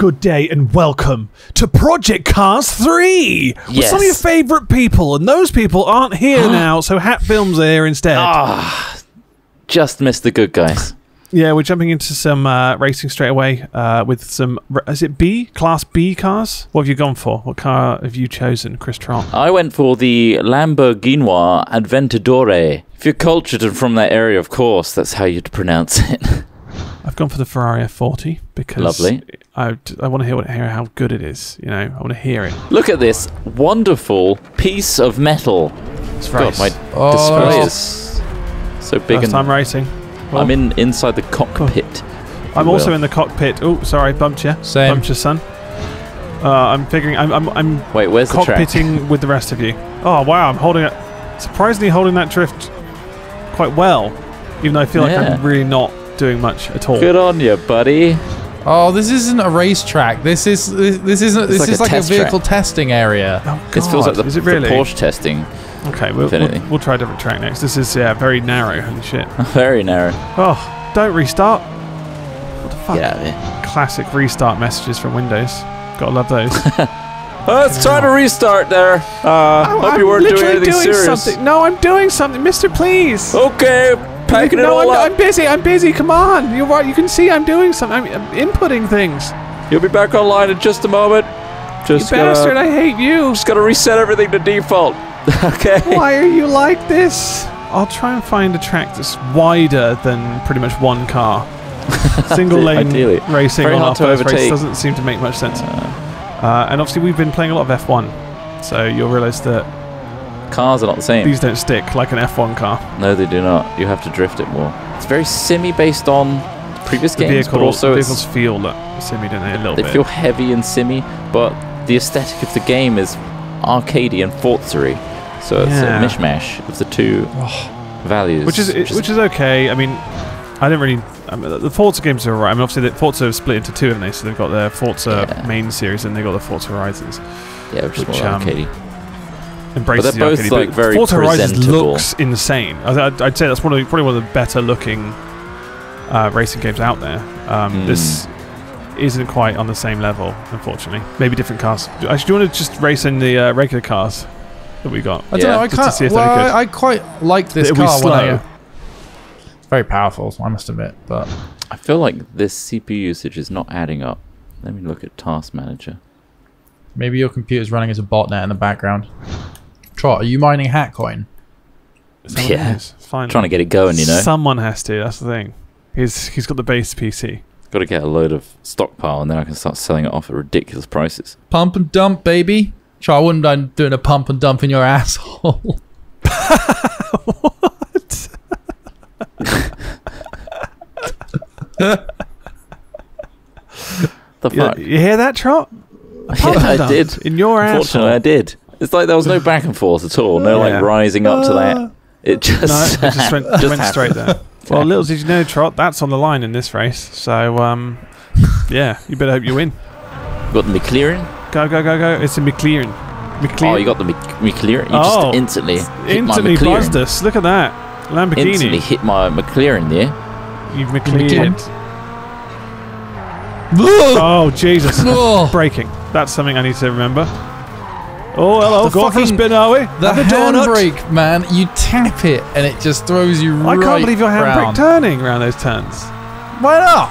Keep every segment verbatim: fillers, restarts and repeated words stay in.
Good day and welcome to Project Cars three with yes. some of your favourite people, and those people aren't here now, so Hat Films are here instead. Oh, just missed the good guys. Yeah, we're jumping into some uh, racing straight away uh, with some... Is it B? Class B cars? What have you gone for? What car have you chosen, Chris Trott? I went for the Lamborghini Aventadori. If you're cultured and from that area, of course, that's how you'd pronounce it. I've gone for the Ferrari F forty because... Lovely. I, I want to hear, hear how good it is, you know. I want to hear it. Look at this wonderful piece of metal. It's God, race. my oh, display is so big. First and time racing. Well, I'm in inside the cockpit. Oh. I'm also will. in the cockpit. Oh, sorry, bumped you. Same. Bumped you, son. Uh, I'm figuring. I'm. I'm. I'm Wait, where's cockpitting the track? with the rest of you? Oh wow, I'm holding it. Surprisingly, holding that drift quite well, even though I feel yeah. like I'm really not doing much at all. Good on you, buddy. Oh, this isn't a racetrack. This is this, this isn't this like is a like a vehicle track. testing area. Oh, God. This feels like the, is it really? the Porsche testing. Okay, we'll, we'll we'll try a different track next. This is yeah very narrow. Holy shit. Very narrow. Oh, don't restart. What the fuck? Get out of here. Classic restart messages from Windows. Gotta love those. Oh, it's time to restart there. Uh, oh, hope I'm you weren't doing anything doing serious. Something. No, I'm doing something, Mister Please. Okay. Packing no, it all I'm, up. I'm busy. I'm busy. Come on. You're right. You can see I'm doing something. I'm, I'm inputting things. You'll be back online in just a moment. Just you gotta, bastard! I hate you. Just gotta reset everything to default. Okay. Why are you like this? I'll try and find a track that's wider than pretty much one car. Single lane Ideally. racing Very on our first overtake. race doesn't seem to make much sense. Uh, uh, and obviously we've been playing a lot of F one, so you'll realise that cars are not the same. These don't stick like an F one car. No, they do not. You have to drift it more. It's very simmy based on previous the games, vehicle, but also the vehicles feel like simmy, don't they? A little they bit. They feel heavy and simmy, but the aesthetic of the game is arcadey and Forza-y. So it's yeah. a mishmash of the two oh. values, which is which, which is, is okay. I mean, I don't really. I mean, the Forza games are alright. I mean, obviously, the Forza have split into two, haven't they? So they've got their Forza yeah. main series and they've got the Forza Horizons. Yeah, which, which is more um, arcadey. Embrace but they're the both, like, very Forza Horizons looks insane. I'd, I'd say that's one of the, probably one of the better looking uh, racing games out there. Um, mm. This isn't quite on the same level, unfortunally. Maybe different cars. Actually, do you want to just race in the uh, regular cars that we got? I don't yeah. know. I just can't. Well, I, I quite like this It'll car. Slow. I, very powerful, I must admit. But I feel like this C P U usage is not adding up. Let me look at Task Manager. Maybe your computer's running as a botnet in the background. Trot, are you mining Hatcoin? Someone yeah, Fine. trying to get it going, you know. Someone has to. That's the thing. He's he's got the base P C. Got to get a load of stockpile, and then I can start selling it off at ridiculous prices. Pump and dump, baby. Trot, I wouldn't mind doing a pump and dump in your asshole. What? The fuck? You, you hear that, Trot? A pump yeah, and dump I did. In your asshole. Unfortunately, I did. It's like there was no back and forth at all. No, yeah. like, rising up to that. It just, no, it just went, just went straight there. Well, little did you know, Trot, that's on the line in this race. So, um, yeah, you better hope you win. Got the McLaren. Go, go, go, go. It's a McLaren. McLaren. Oh, you got the McLaren. You oh, just instantly hit instantly my buzzed us. Look at that. Lamborghini. Instantly hit my McLaren there. You've McLarened. Oh, Jesus. Braking. That's something I need to remember. Oh, hello, the go fucking, for a spin, are we? The, the handbrake, man. You tap it, and it just throws you right I can't believe your handbrake turning around those turns. Why not?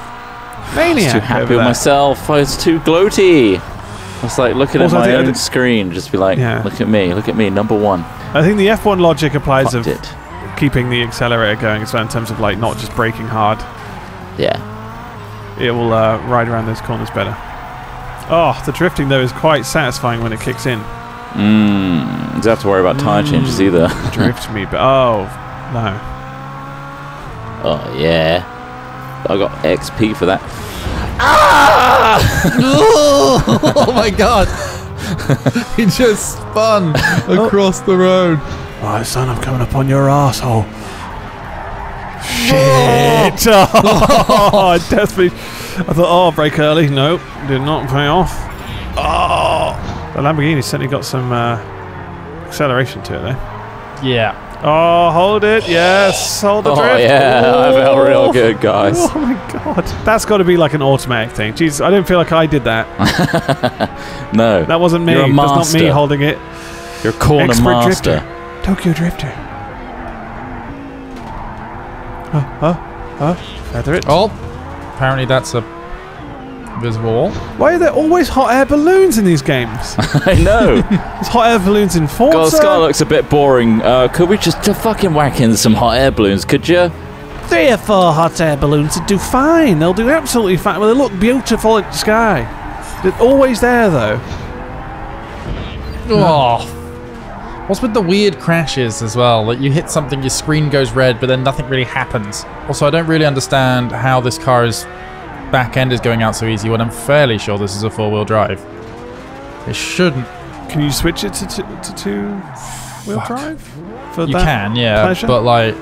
Maniac. I was too happy with myself. I was too gloaty. I was like looking also, at my own did, screen, just be like, yeah. look at me, look at me, number one. I think the F one logic applies Fucked of it. keeping the accelerator going as well in terms of like not just braking hard. Yeah. It will uh, ride around those corners better. Oh, the drifting, though, is quite satisfying when it kicks in. Mmm. Don't have to worry about tyre mm. changes either. Drift me, but oh no. Oh yeah, I got X P for that. Ah! Oh my God! He just spun across oh. the road. Alright, son, I'm coming up on your asshole. Shit! Oh, I desperately. I thought, oh, brake early. Nope, did not pay off. Oh. The Lamborghini certainly got some uh, acceleration to it, though. Yeah. Oh, hold it. Yes, hold the oh, drift. Yeah, oh, yeah, I felt real good, guys. Oh, my God. That's got to be like an automatic thing. Jeez, I don't feel like I did that. No. That wasn't me. You're a master. That's not me holding it. You're a corner Expert master. Drifter. Tokyo Drifter. Huh, huh, huh. Feather it. Oh, apparently that's a visible wall. Why are there always hot air balloons in these games? I know. There's hot air balloons in Forza. God, Sky looks a bit boring. Uh, could we just to fucking whack in some hot air balloons, could you? Three or four hot air balloons would do fine. They'll do absolutely fine. Well, they look beautiful in the sky. They're always there, though. Oh. What's with the weird crashes as well? Like, you hit something, your screen goes red, but then nothing really happens. Also, I don't really understand how this car's back end is going out so easy when I'm fairly sure this is a four-wheel drive. It shouldn't. Can you switch it to to two-wheel drive? For you that can, yeah, pleasure? But like,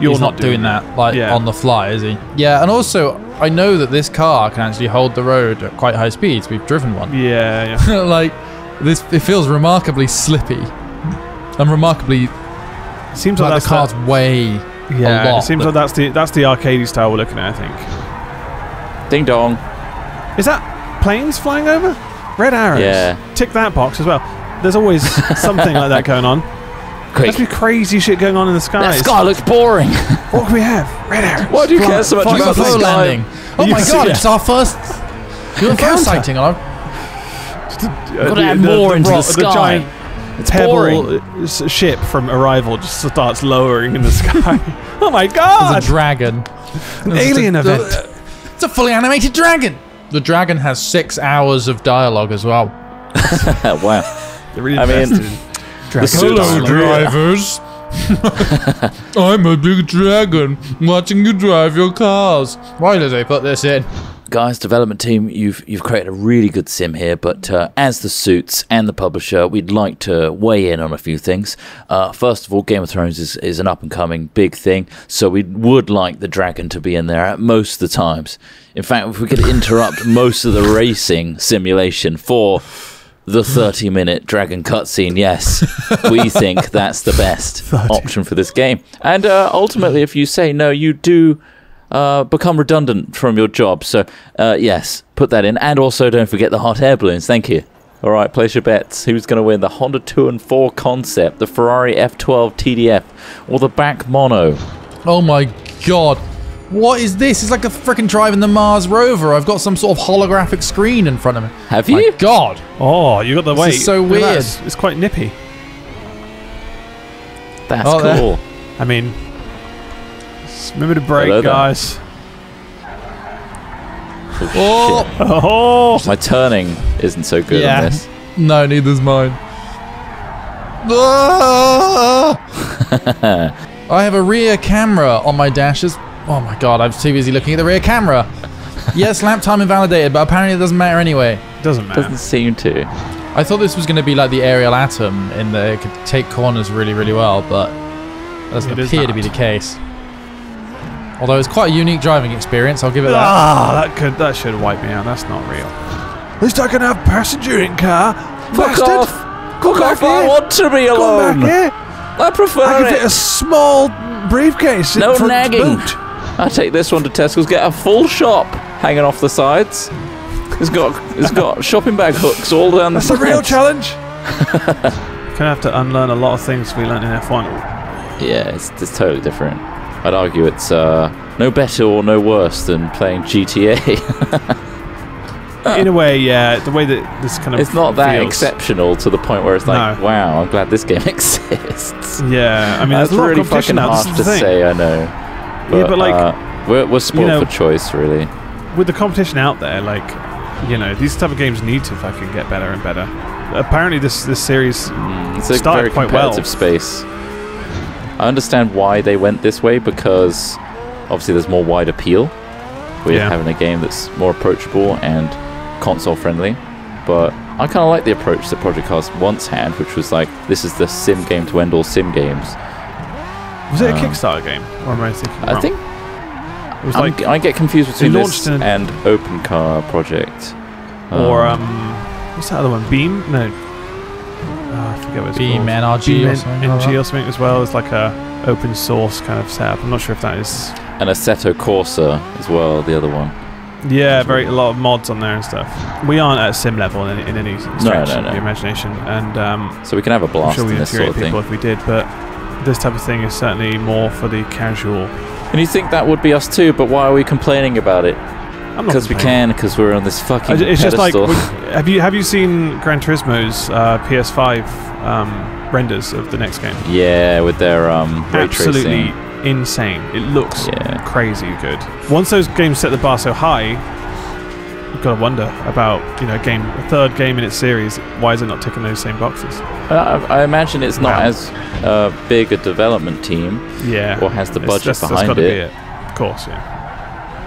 you're he's not, not doing, doing that like yeah. on the fly, is he? Yeah, and also I know that this car can actually hold the road at quite high speeds. We've driven one. Yeah, yeah. Like this, it feels remarkably slippy and remarkably. Seems like, like the car's that, way. Yeah, a lot, it seems like that's the that's the arcadey style we're looking at, I think. Ding dong. Is that planes flying over? Red arrows. Yeah. Tick that box as well. There's always something like that going on. Quick. There's crazy shit going on in the sky. That sky looks boring. What do we have? Red arrows. Why do you fly, care so much about the landing? Oh my God, it's our first encounter. Sighting. I've got to add more into the sky. The giant pebble ship from Arrival just starts lowering in the sky. Oh my God. There's a dragon. An alien event. It's a fully animated dragon! The dragon has six hours of dialogue as well. Wow. They're really I mean, the hello drivers. I'm a big dragon watching you drive your cars. Why did they put this in? Guys, development team, you've you've created a really good sim here, but uh, as the suits and the publisher, we'd like to weigh in on a few things. Uh, first of all, Game of Thrones is, is an up-and-coming big thing, so we would like the dragon to be in there at most of the times. In fact, if we could interrupt most of the racing simulation for the thirty-minute dragon cutscene, yes, we think that's the best option for this game. And uh, ultimately, if you say no, you do... Uh, become redundant from your job. So, uh, yes, put that in. And also, don't forget the hot air balloons. Thank you. All right, place your bets. Who's going to win the Honda two and four concept, the Ferrari F twelve T D F, or the back mono? Oh, my God. What is this? It's like a freaking driving the Mars rover. I've got some sort of holographic screen in front of me. Have you? My God. Oh, you got the weight. This is so weird. Look at that. It's quite nippy. That's oh, cool. There. I mean... Remember to brake, hello, guys. Oh, shit. Oh, my turning isn't so good yeah. on this. No, neither's mine. Ah! I have a rear camera on my dashes. Oh my God, I'm too busy looking at the rear camera. Yes, lap time invalidated, but apparently it doesn't matter anyway. Doesn't matter. Doesn't seem to. I thought this was going to be like the Ariel Atom in that it could take corners really, really well, but that doesn't it appear to be the case. Although it's quite a unique driving experience, I'll give it that. Ah, that could, that should wipe me out. That's not real. At least I can have passenger in car. Fuck off! Come back here. I want to be alone. Come back here. I prefer it. I can fit a small briefcase in front of the boot. I take this one to Tesco's. Get a full shop hanging off the sides. It's got, it's got shopping bag hooks all down the sides. That's a real challenge. You're gonna have to unlearn a lot of things we learned in F one. Yeah, it's, it's totally different. I'd argue it's uh, no better or no worse than playing G T A. In a way, yeah. The way that this kind of it's not that feels. Exceptional to the point where it's like, no. Wow, I'm glad this game exists. Yeah, I mean, that's really fucking hard to say. I know. But, yeah, but like, uh, we're, we're spoiled you know, for choice, really. With the competition out there, like, you know, these type of games need to fucking get better and better. Apparently, this this series mm, it's started a very quite well. Space. I understand why they went this way, because obviously there's more wide appeal with yeah. having a game that's more approachable and console friendly, but I kind of like the approach that Project Cars once had, which was like, this is the sim game to end all sim games. Was um, it a Kickstarter game? Or am I thinking I wrong? think... It was like, I get confused between this and Open Car Project. Um, or, um... what's that other one? Beam? No. Uh, I forget what it's called. BeamNG or something as well. It's like a open source kind of setup. I'm not sure if that is. And Assetto Corsa as well, the other one. Yeah, very a lot of mods on there and stuff. We aren't at sim level in, in any stretch no, no, no. of the imagination, and um, so we can have a blast. I'm sure we'd infuriate people if we did, but this type of thing is certainly more for the casual. And you think that would be us too, but why are we complaining about it? Because we can, because we're on this fucking pedestal. It's just like, have you have you seen Gran Turismo's uh, P S five um, renders of the next game? Yeah, with their um, ray tracing. Absolutely insane. It looks yeah. crazy good. Once those games set the bar so high, you've got to wonder about, you know, game a third game in its series. Why is it not ticking those same boxes? I, I imagine it's not wow. as uh, big a development team. Yeah, or has the budget that's, that's behind it. Be it. Of course, yeah.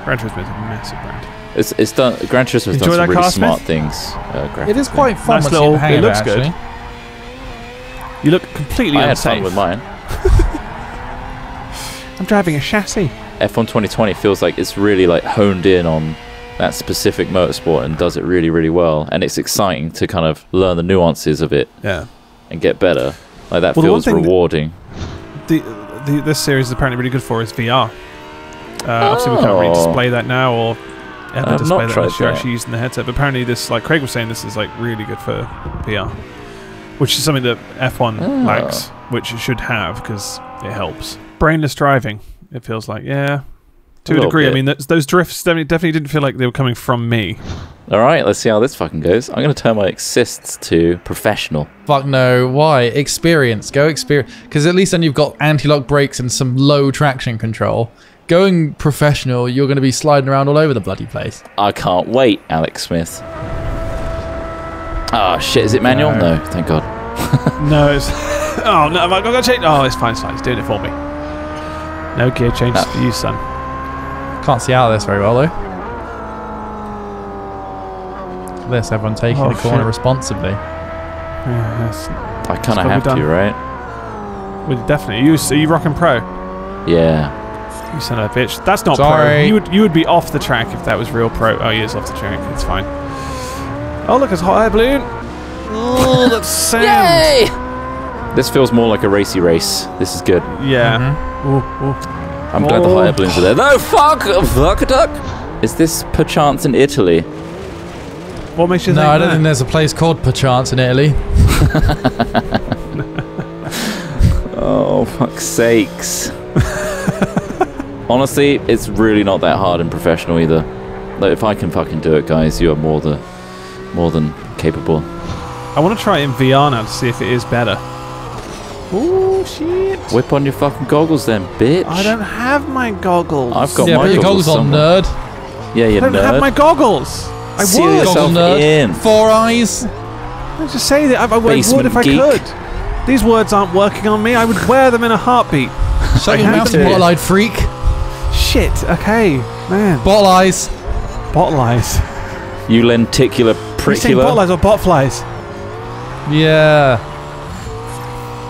Gran Turismo is a massive brand. It's, it's done, Gran Turismo has done some really smart things. Uh, it is quite fun. Nice little, it looks good. Actually. You look completely I unsafe. I had fun with mine. I'm driving a chassis. F one twenty twenty feels like it's really like honed in on that specific motorsport and does it really, really well. And it's exciting to kind of learn the nuances of it yeah. and get better. Like that well, feels rewarding. The, the, this series is apparently really good for is V R. Uh, obviously, oh. we can't really display that now, or ever I've display that unless you're actually using the headset. But apparently, this, like Craig was saying, this is like really good for V R, which is something that F one oh. lacks, which it should have because it helps. Brainless driving, it feels like, yeah, to a, a degree. Bit. I mean, th those drifts definitely, definitely didn't feel like they were coming from me. All right, let's see how this fucking goes. I'm going to turn my assists to professional. Fuck no, why? Experience, go experience, because at least then you've got anti-lock brakes and some low traction control. Going professional, you're going to be sliding around all over the bloody place. I can't wait, Alex Smith. Oh shit, is it manual? No, no thank God. No, it's... Oh, no, I've got to change... Oh, it's fine, it's fine, it's doing it for me. No gear changes for you, son. Can't see out of this very well, though. This, everyone taking oh, the corner shit. responsibly. Yeah, that's, I kind of have to, right? Well, definitely. Are you, are you rocking pro? Yeah. You son of a bitch. That's not Sorry. pro. You would, you would be off the track if that was real pro. Oh, he is off the track. It's fine. Oh, look, it's hot air balloon. Oh, that's sand. Yay! This feels more like a racy race. This is good. Yeah. Mm-hmm. ooh, ooh. I'm ooh. glad the hot air balloons are there. No, fuck! Fuck a duck! Is this perchance in Italy? What makes you no, think No, I don't that? think there's a place called perchance in Italy. Oh, fuck's sakes. Honestly, it's really not that hard and professional either. Like, if I can fucking do it, guys, you are more the, more than capable. I want to try it in V R now to see if it is better. Ooh, shit! Whip on your fucking goggles, then, bitch. I don't have my goggles. I've got yeah, my put your goggles, goggles on, somewhere. nerd. Yeah, you nerd. I don't nerd. have my goggles. I see would. Goggles, nerd. In. Four eyes. I just say that. I, I would if geek. I could. These words aren't working on me. I would wear them in a heartbeat. Shut your mouth, bottle-eyed freak. Shit, okay, man. Bottle eyes. Bottle eyes. You lenticular prickula. You saying bottle eyes or bot flies? Yeah.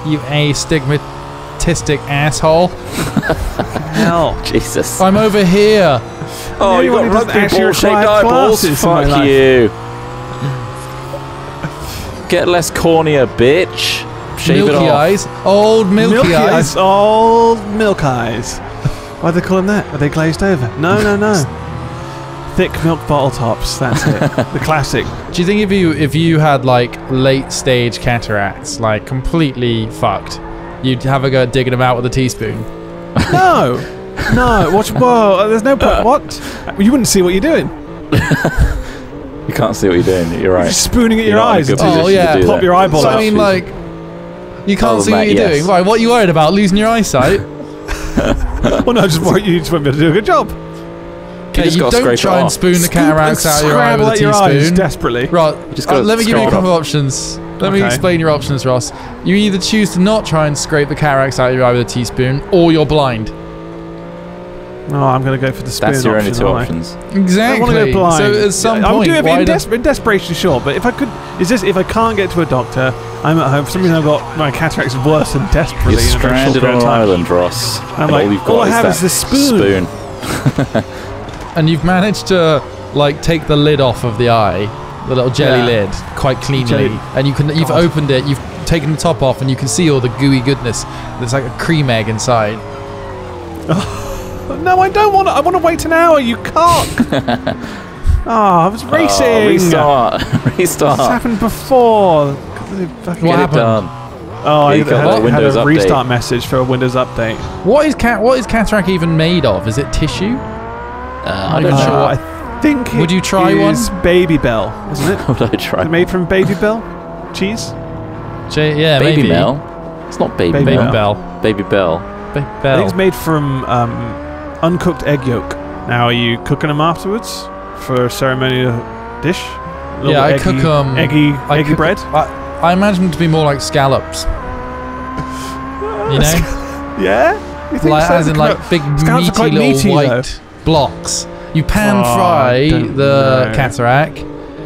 You astigmatistic asshole. Hell. Jesus. I'm over here. Oh, no, you got rugby ball-shaped eyeballs. Fuck you. Get less cornea, bitch. Shave milky it off. Eyes. Old milky, milky eyes. eyes. Old milk eyes. Why'd they call them that? Are they glazed over? No, no, no. Thick milk bottle tops. That's it. The classic. Do you think if you if you had like late stage cataracts, like completely fucked, you'd have a go at digging them out with a teaspoon? No, no. Watch. Whoa. There's no point. What? You wouldn't see what you're doing. You can't see what you're doing. You're right. You're spooning at you're your eyes. Oh yeah. Pop that. your eyeball. So, out. I mean, like, you can't oh, see Matt, what you're yes. doing. Right? What are you worried about? Losing your eyesight? Well, no, just worry, you just won't be able to do a good job. Okay, you, you don't try and spoon the cataracts out of your eye with a teaspoon. Your eyes desperately. Right, uh, let me give you a couple of options. Let okay. me explain your options, Ross. You either choose to not try and scrape the cataracts out of your eye with a teaspoon, or you're blind. No, oh, I'm going to go for the spoon. That's your option, only two options. I? Exactly. I want to go blind. So at some yeah, point, I would do it in, des in desperation, sure. But if I could, is this if I can't get to a doctor, I'm at home. For some reason, I've got my cataracts worse than desperately. You're stranded on an island, Ross. I'm like, all, you've got all I is have is the spoon. spoon. And you've managed to like take the lid off of the eye, the little jelly yeah. lid, quite cleanly, jelly. and you can. You've God. opened it. You've taking the top off and you can see all the gooey goodness. There's like a cream egg inside. Oh, no, I don't want to. I want to wait an hour, you cock. Oh, I was racing. Oh, restart. Restart. This happened before. What happened? Oh, I had, had a restart message for a Windows update. What is cat? What is cataract even made of? Is it tissue? Uh, I'm not sure. Uh, I think. Would you try one? Baby Bell, isn't it? Would I try? Is it made from Baby Bell cheese? Che yeah, Baby maybe. Bell. It's not Baby, baby Bell. Bell. Baby Bell. Baby Bell. I think it's made from um, uncooked egg yolk. Now, are you cooking them afterwards for a ceremonial dish? A yeah, I eggy, cook um, eggy, I eggy cook, bread. I, I imagine them to be more like scallops. You know? Yeah? You think like, so? As in like big meaty little meaty, white though. blocks. You pan oh, fry the know. cataract.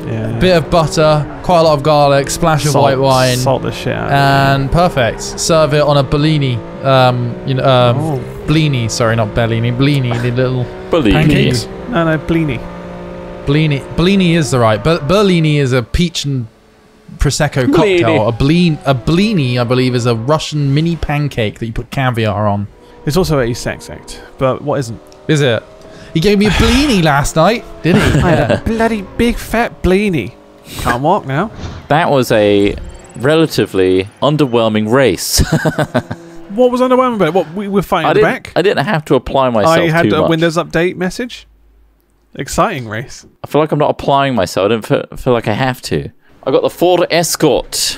Yeah. Bit of butter, quite a lot of garlic, splash salt, of white wine. Salt the shit out. And perfect. Serve it on a bellini. Um, you know, um, oh. Blini, sorry, not bellini. Blini, the little bellini. pancakes. No, no, blini. Blini. Blini is the right. But Berlini is a peach and Prosecco cocktail. A blini, a blini, I believe, is a Russian mini pancake that you put caviar on. It's also a sex act, but what isn't? Is it? He gave me a blini last night, didn't he? I had a bloody big fat blini. Can't walk now. That was a relatively underwhelming race. What was underwhelming about it? What, we were fighting back? I didn't have to apply myself too much. I had a Windows update message. Exciting race. I feel like I'm not applying myself. I don't feel, feel like I have to. I got the Ford Escort.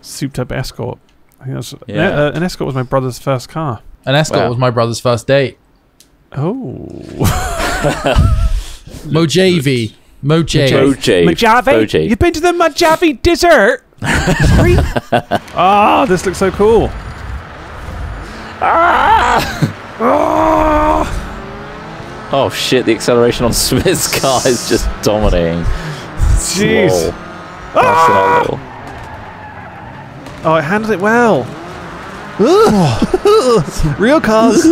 Souped up Escort. I think that's, yeah. uh, an Escort was my brother's first car. An Escort wow. was my brother's first date. Oh. Mojave. Mojave. Mojave. You've been to the Mojave Desert. Sorry. Oh, this looks so cool. Ah! Oh! Oh, shit. The acceleration on Smith's car is just dominating. Jeez. Whoa. Ah! Oh, it handled it well. Real cars.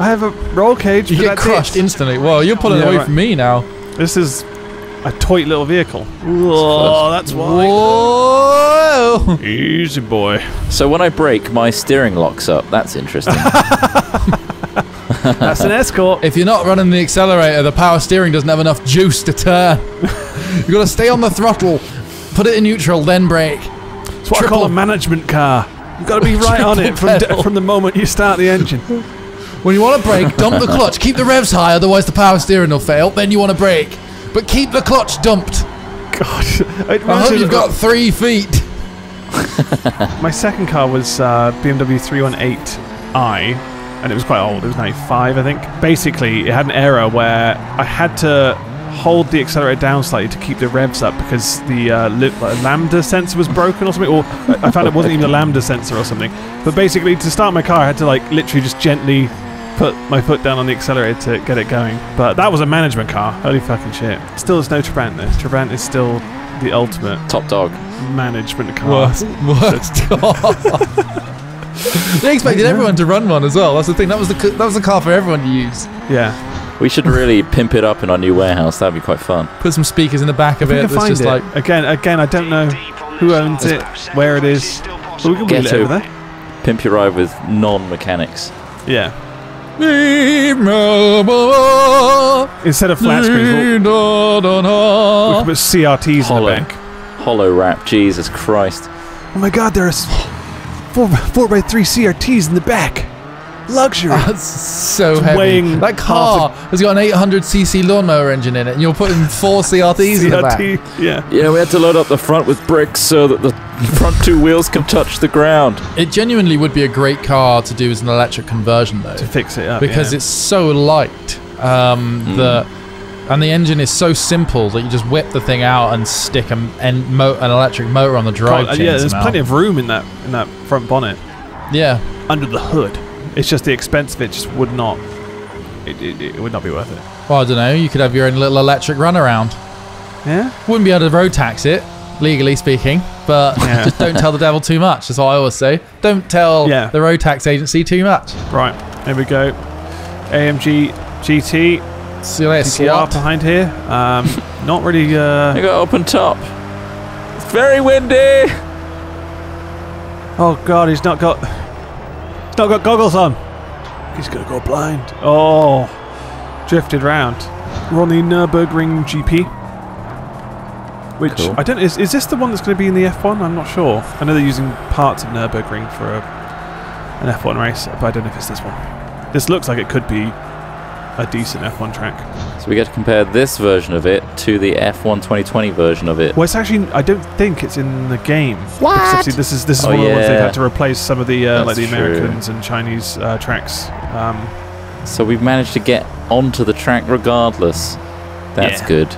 I have a roll cage. You get that crushed ditch. instantly. Well, you're pulling yeah, away right. from me now. This is a toy little vehicle. Oh, that's why. Whoa! Easy boy. So when I brake, my steering locks up. That's interesting. That's an Escort. If you're not running the accelerator, the power steering doesn't have enough juice to turn. You've got to stay on the throttle, put it in neutral, then brake. It's what Triple. I call a management car. You've got to be right on it from, d from the moment you start the engine. When you want to brake, dump the clutch. Keep the revs high, otherwise the power steering will fail. Then you want to brake. But keep the clutch dumped. God, I hope you've got three feet. My second car was uh, B M W three one eight i. And it was quite old. It was ninety-five, I think. Basically, it had an error where I had to hold the accelerator down slightly to keep the revs up because the uh, lambda sensor was broken or something. Or I found it wasn't even a lambda sensor or something. But basically, to start my car, I had to like literally just gently put my foot down on the accelerator to get it going. But that was a management car. Holy fucking shit. Still, there's no Trabant though. Trabant is still the ultimate top dog management car. Worst, worst dog. They expected everyone to run one as well. That's the thing. That was the that was the car for everyone to use. Yeah, we should really pimp it up in our new warehouse. That'd be quite fun. Put some speakers in the back of I it. That's just it. like again, again. I don't know who owns it, where it is. But we can get it over there. Pimp your ride with non-mechanics. Yeah. Instead of flat screens, we'll, we can put C R Ts Hollow. in the back. Hollow wrap. Jesus Christ. Oh my God, there is. four by three C R Ts in the back. Luxury. Oh, that's so it's heavy. That car has got an eight hundred c c lawnmower engine in it, and you're putting four C R Ts in the back. Yeah. Yeah, we had to load up the front with bricks so that the front two wheels can touch the ground. It genuinely would be a great car to do as an electric conversion, though. To fix it up, Because yeah. it's so light. Um, mm. the, and the engine is so simple that you just whip the thing out and stick a, an, mo an electric motor on the drive chain. Yeah, there's plenty of room in that, in that front bonnet. Yeah, under the hood. It's just the expense of it just would not it, it, it would not be worth it. Well, I don't know, you could have your own little electric runaround. Yeah, wouldn't be able to road tax it, legally speaking, but yeah. Just don't tell the devil too much. That's what I always say. Don't tell yeah. the road tax agency too much. Right, there we go. A M G G T C L S behind here. Um, not really uh... I got open top. It's very windy. Oh god, he's not got he's not got goggles on. He's gonna go blind. Oh, drifted round. We're on the Nürburgring G P. Which, cool. I don't, is, is this the one that's going to be in the F one? I'm not sure. I know they're using parts of Nürburgring for a, an F one race, but I don't know if it's this one. This looks like it could be a decent F one track. So we get to compare this version of it to the F one twenty twenty version of it. Well, it's actually, I don't think it's in the game. What? Because obviously this is, this is oh, one yeah. of the ones they've had to replace some of the, uh, like the Americans true. and Chinese uh, tracks. Um, so we've managed to get onto the track regardless. That's yeah. good.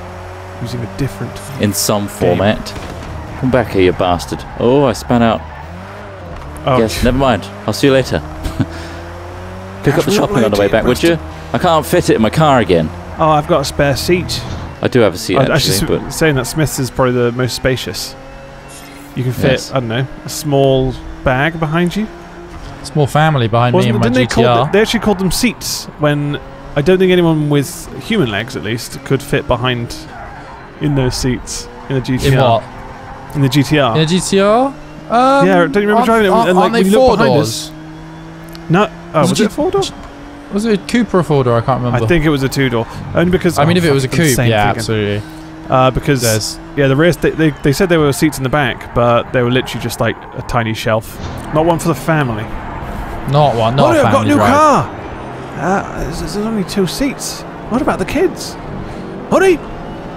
Using a different in some game. format. Come back here, you bastard! Oh, I spun out. Oh, yes, never mind. I'll see you later. Pick Gosh, up the shopping on the way back, would you? I can't fit it in my car again. Oh, I've got a spare seat. I do have a seat. I, actually, I but saying that Smith's is probably the most spacious. You can fit, yes. I don't know, a small bag behind you. Small family behind Wasn't me in my G T R. They, they actually called them seats when I don't think anyone with human legs, at least, could fit behind. In those seats. In the G T R. In what? In the G T R. In the G T R? Um, yeah, don't you remember driving it? And, like, aren't they four doors? No. Oh, was, was it a four door? Was it a coupe or a four door? I can't remember. I think it was a two door. Only because... I mean, if it was a coupe, yeah, absolutely. Uh, because, There's yeah, the race, they, they, they said there were seats in the back, but they were literally just, like, a tiny shelf. Not one for the family. Not one, not oh, no, a family. I've got a new right. car! Uh, there's, there's only two seats. What about the kids? Honey!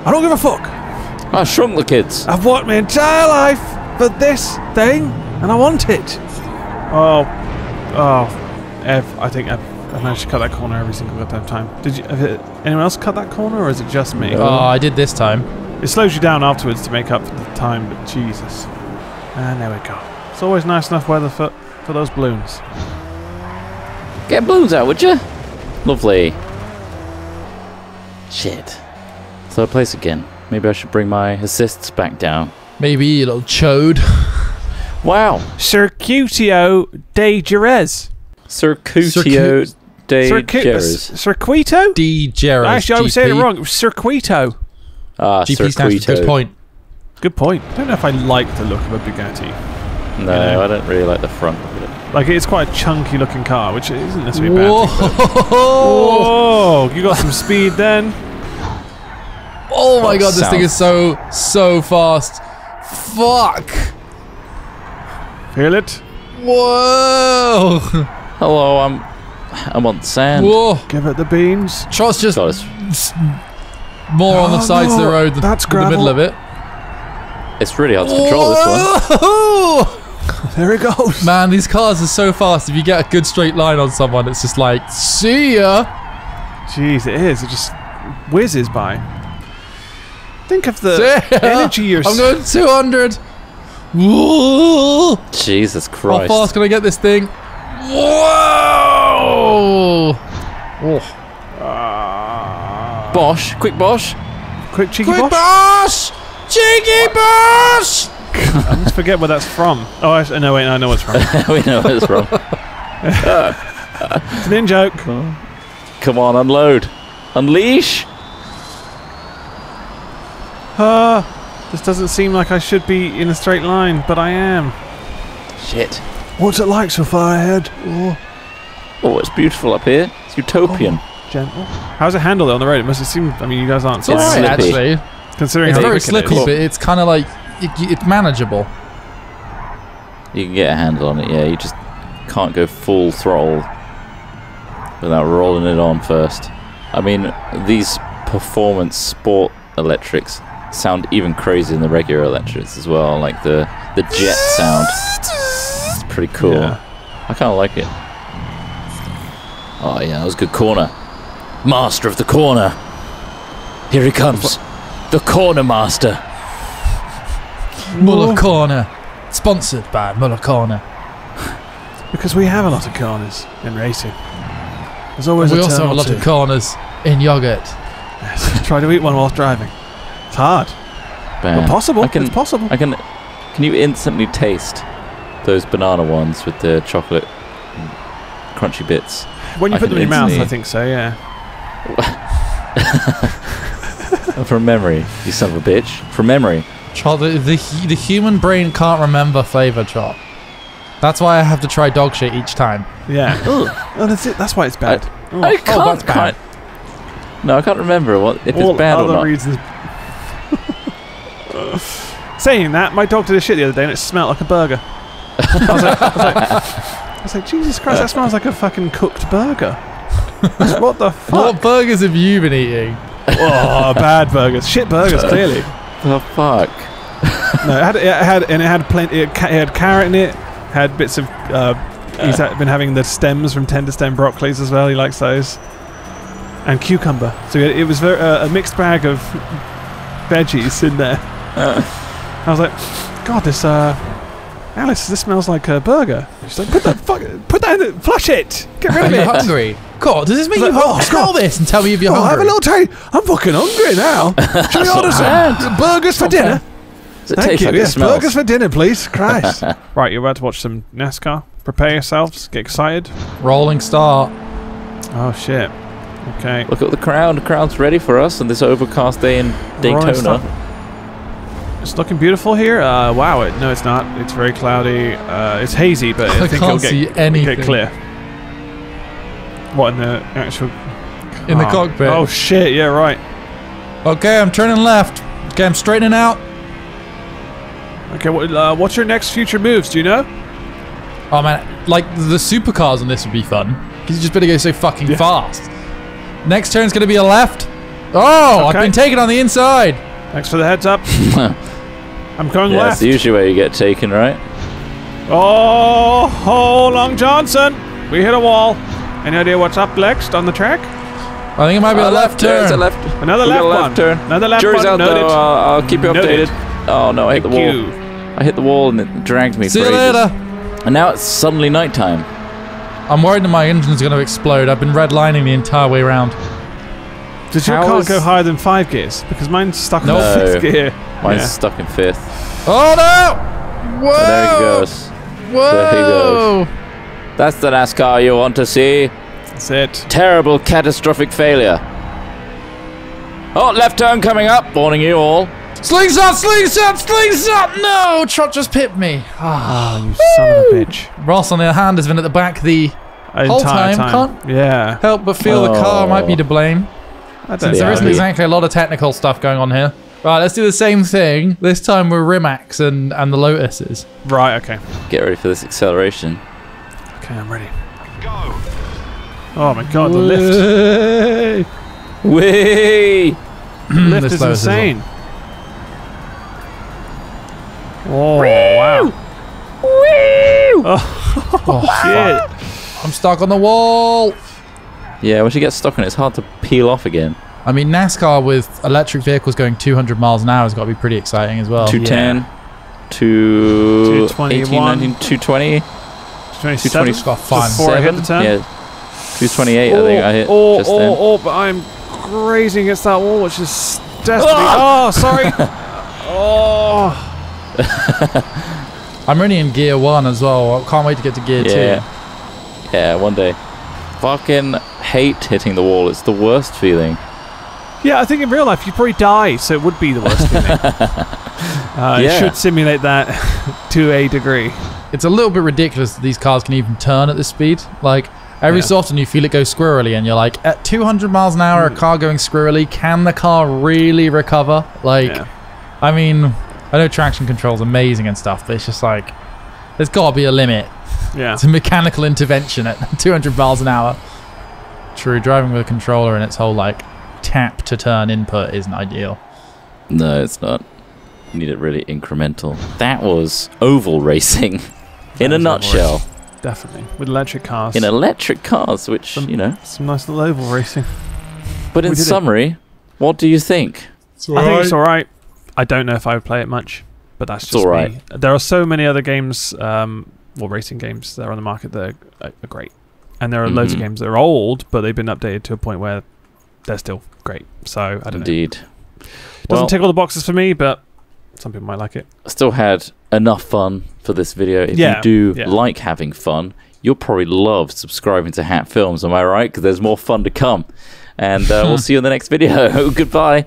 I don't give a fuck. I shrunk the kids. I've worked my entire life for this thing, and I want it. Oh, oh, Ev, I think I've, I've managed to cut that corner every single goddamn time. Did you? Have it, anyone else cut that corner, or is it just me? Oh, I did this time. It slows you down afterwards to make up for the time, but Jesus. And there we go. It's always nice enough weather for for those balloons. Get balloons out, would you? Lovely. Shit. Third place again. Maybe I should bring my assists back down. Maybe, you little chode. Wow. Circuito de Jerez. Circuito Circu de Circu Jerez. Circuito? De Jerez. Actually, I was saying it wrong. Circuito. Ah, G P Circuito. Good point. Good point. I don't know if I like the look of a Bugatti. No, you know? I don't really like the front of it. Like, it's quite a chunky looking car, which isn't necessarily bad. Whoa. Whoa. You got some speed then. Oh my god, this thing is so, so fast. Fuck. Feel it? Whoa. Hello, I'm I'm on sand. Whoa. Give it the beans. Trott's just more oh, on the sides no, of the road than that's in the middle of it. It's really hard to control Whoa. this one. There it goes. Man, these cars are so fast. If you get a good straight line on someone, it's just like, see ya. Jeez, it is. It just whizzes by. Think of the yeah. energy you're... I'm going two hundred! Whoa. Jesus Christ. How fast can I get this thing? Whoa! Oh. Uh, Bosch. Quick Bosch. Quick cheeky Quick Bosch! Bosch! Cheeky what? Bosch! I just forget where that's from. Oh, I, no, wait, no, I know what's from. We know where it's from. It's an in-joke. Come on, unload. Unleash! Uh, this doesn't seem like I should be in a straight line, but I am. Shit. What's it like so far ahead? Oh, oh it's beautiful up here. It's utopian. Oh, gentle. How's it handled on the road? It must have seemed... I mean, you guys aren't... It's alright, actually. Considering it's how very slippy, it but it's kind of like... It, it's manageable. You can get a handle on it, yeah. You just can't go full throttle without rolling it on first. I mean, these performance sport electrics... sound even crazy in the regular electrics as well, like the the jet sound. It's pretty cool. Yeah. I kind of like it. Oh yeah, that was a good corner. Master of the corner. Here he comes, the corner master. Muller Corner, sponsored by Muller Corner. Because we have a lot of corners in racing. There's always. And we a also have a lot of corners in yogurt. Yes, try to eat one whilst driving. It's hard. But possible. I can, it's possible. I can. Can you instantly taste those banana ones with the chocolate crunchy bits? When you I put them in your mouth, I think so. Yeah. From memory, you son of a bitch. From memory. Chop, the, the the human brain can't remember flavor. Chop. That's why I have to try dog shit each time. Yeah. Oh, that's it. That's why it's bad. I, oh. I can't. Oh, that's bad. Can't. No, I can't remember what if All it's bad other or not. Reasons. Saying that, my dog did a shit the other day and it smelled like a burger. I, was like, I, was like, I was like, Jesus Christ, that smells like a fucking cooked burger. What the fuck? What burgers have you been eating? Oh, bad burgers, shit burgers, clearly. The fuck. No, it had, it had and it had plenty. It had carrot in it. Had bits of. Uh, he's uh. been having the stems from tender stem broccolis as well. He likes those. And cucumber. So it, it was very, uh, a mixed bag of veggies in there. Uh. I was like, God, this. Uh, Alice, this smells like a burger. She's like, put that fuck, put that in, the, flush it. Get rid of it. Are you hungry? God, does this make like, you hungry? Oh, smell this and tell me if you're oh, hungry. Have a little taste. I'm fucking hungry now. Should we order some burgers for dinner? Thank you. Like yes, burgers for dinner, please. Christ. Right, you're about to watch some NASCAR. Prepare yourselves. Get excited. Rolling start. Oh shit. Okay. Look at the crowd. The crowd's ready for us on this overcast day in Daytona. It's looking beautiful here. Uh, wow! It, no, it's not. It's very cloudy. Uh, it's hazy, but I, I think it'll get, get clear. What in the actual? In oh. the cockpit. Oh shit! Yeah, right. Okay, I'm turning left. Okay, I'm straightening out. Okay, what, uh, what's your next future moves? Do you know? Oh man, like the supercars on this would be fun. Cause you just better go so fucking yeah. fast. Next turn's gonna be a left. Oh, okay. I've been taken on the inside. Thanks for the heads up. I'm going yeah, left. That's usually where you get taken, right? Oh, oh, Long Johnson! We hit a wall. Any idea what's up next on the track? I think it might be a left, left turn. A left. Another left, left one. Turn. Another left Jury's one. Jury's out, noted. though. I'll, I'll keep you noted. updated. Oh, no, I hit Thank the wall. You. I hit the wall and it dragged me. See you later. And now it's suddenly nighttime. I'm worried that my engine's going to explode. I've been redlining the entire way around. Does your How car go higher than five gears? Because mine's stuck no. in fifth gear. Mine's yeah. stuck in fifth. Oh no! Whoa! So there he goes. Whoa! There he goes. That's the NASCAR you want to see. That's it. Terrible, catastrophic failure. Oh, left turn coming up. Warning you all. Slingshot, slingshot, slingshot! No! Trott just pipped me. Ah, oh, you Woo. son of a bitch. Ross, on the other hand, has been at the back the whole time. time. Can't yeah. help but feel oh. the car might be to blame. I don't Since know. There isn't exactly a lot of technical stuff going on here. Right, let's do the same thing. This time we're Rimax and, and the Lotuses. Right, okay. Get ready for this acceleration. Okay, I'm ready. Go! Oh my god, the lift. Whee! The lift is insane. Well. Oh, wow. Woo! Oh, oh shit. I'm stuck on the wall. Yeah, once you get stuck on it, it's hard to peel off again. I mean, NASCAR with electric vehicles going two hundred miles an hour has got to be pretty exciting as well. two ten, yeah. two twenty-one, nineteen, two twenty, two twenty-seven, before I hit the turn. Yeah, two twenty-eight, oh, I think I hit oh, just oh, then. Oh, but I'm grazing against that wall, which is destiny. Oh, oh sorry. Oh. I'm only in gear one as well. I can't wait to get to gear yeah. two. Yeah, one day. Fucking hate hitting the wall. It's the worst feeling. Yeah, I think in real life you'd probably die, so it would be the worst feeling. uh, yeah. It should simulate that to a degree. It's a little bit ridiculous that these cars can even turn at this speed. Like, every yeah. so often you feel it go squirrely, and you're like, at two hundred miles an hour, mm. a car going squirrely, can the car really recover? Like, yeah. I mean, I know traction control's amazing and stuff, but it's just like, there's got to be a limit. Yeah. It's a mechanical intervention at two hundred miles an hour. True, driving with a controller and its whole like tap to turn input isn't ideal. No, it's not. You need it really incremental. That was oval racing in that a nutshell. Definitely. With electric cars. In electric cars, which, some, you know. Some nice little oval racing. But in summary, it. what do you think? It's all I right. think it's alright. I don't know if I would play it much, but that's just it's all right. me. There are so many other games. Um, Well, racing games that are on the market that are, are great. And there are mm-hmm. loads of games that are old, but they've been updated to a point where they're still great. So, I don't Indeed. know. Indeed. Doesn't well, tick all the boxes for me, but some people might like it. Still had enough fun for this video. If yeah, you do yeah. like having fun, you'll probably love subscribing to Hat Films, am I right? Because there's more fun to come. And uh, we'll see you in the next video. Goodbye.